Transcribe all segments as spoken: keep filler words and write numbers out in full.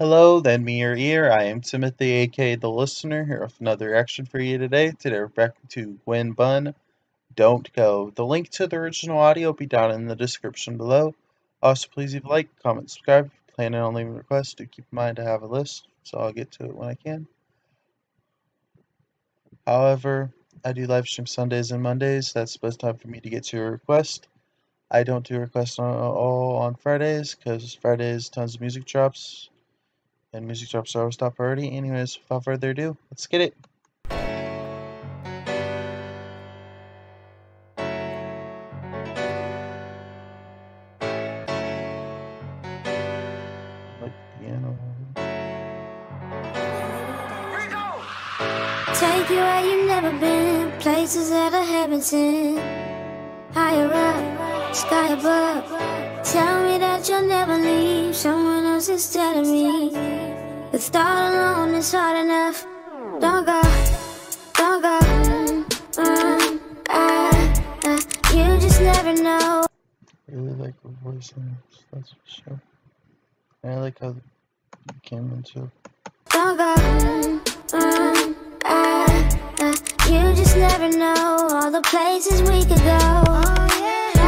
Hello, then me your ear. I am Timothy A K The Listener, here with another action for you today. Today we're back to Gwen Bunn, Don't Go. The link to the original audio will be down in the description below. Also, please leave a like, comment, subscribe. If you're planning on leaving requests, do keep in mind I have a list, so I'll get to it when I can. However, I do live stream Sundays and Mondays. That's the best time for me to get to your request. I don't do requests on, all on Fridays, because Fridays tons of music drops. And music drops are always top priority. Anyways, without further ado, let's get it. Like the piano. Here we go! Take you where you've never been, places that I haven't seen. Higher up, sky above. Tell me that you'll never leave someone else instead of me. The thought alone is hard enough. Don't go, don't go. Mm, mm, I, uh, you just never know. I really like the voice in this, that's for sure. And I like how the camera too. Don't go, mm, mm, I, uh, you just never know all the places we could go. Oh, yeah. I,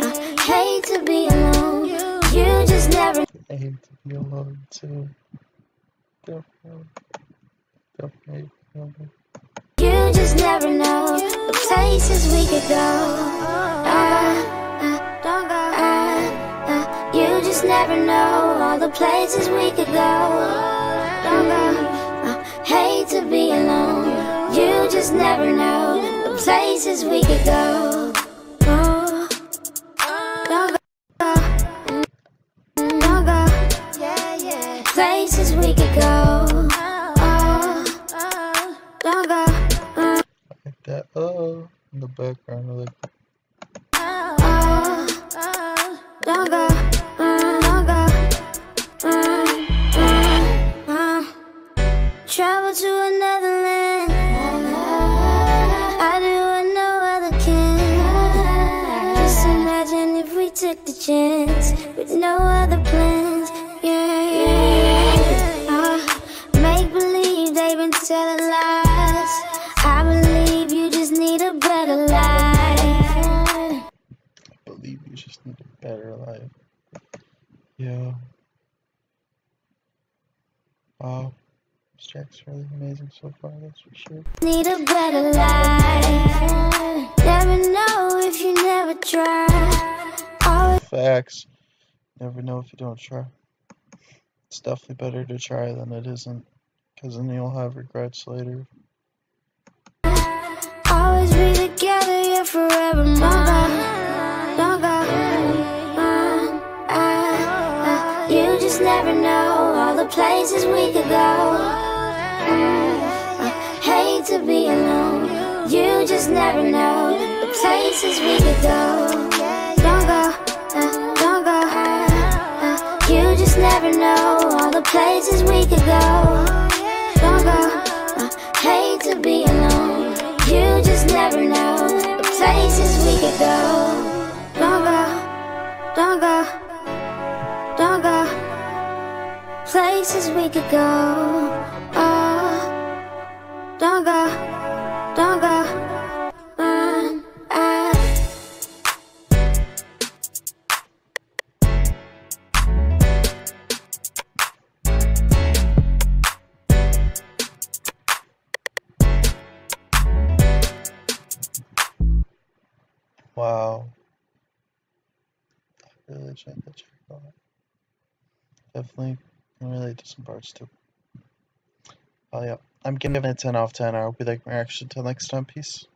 I hate to be alone. You just never. I hate to be alone too. Definitely, definitely, definitely. You just never know the places we could go. Uh, uh, don't go. Uh, uh, you just never know all the places we could go. Don't go. Uh, hate to be alone. You just never know the places we could go. Places we could go. Oh, oh, don't go. Mm. Like that. Oh, in the background, I like that. Oh, oh, don't go. Mm, don't go. Mm, mm, mm. Travel to another land. I do what no other can. Just imagine if we took the chance with no other plans. Telling lies, I believe you just need a better life. I believe you just need a better life. Yeah. Wow, this track's really amazing so far, that's for sure. Need a better life. Never know if you never try. Always facts. Never know if you don't try. It's definitely better to try than it isn't. Because then you'll have regrets later. Always be together, yeah, forever. Don't go. Uh, uh, you just never know all the places we could go. Uh, uh, hate to be alone. You just never know the places we could go. Don't go. Uh, don't go. Uh, uh, you just never know all the places we could go. Don't go, I hate to be alone. You just never know the places we could go. Don't go, don't go, don't go. Places we could go. Oh, don't go, don't go. Mm, I. Wow, I really enjoyed that track a lot. Definitely can relate to some parts too. Oh yeah, I'm giving it a ten out of ten. I hope you like my reaction. Till next time, peace.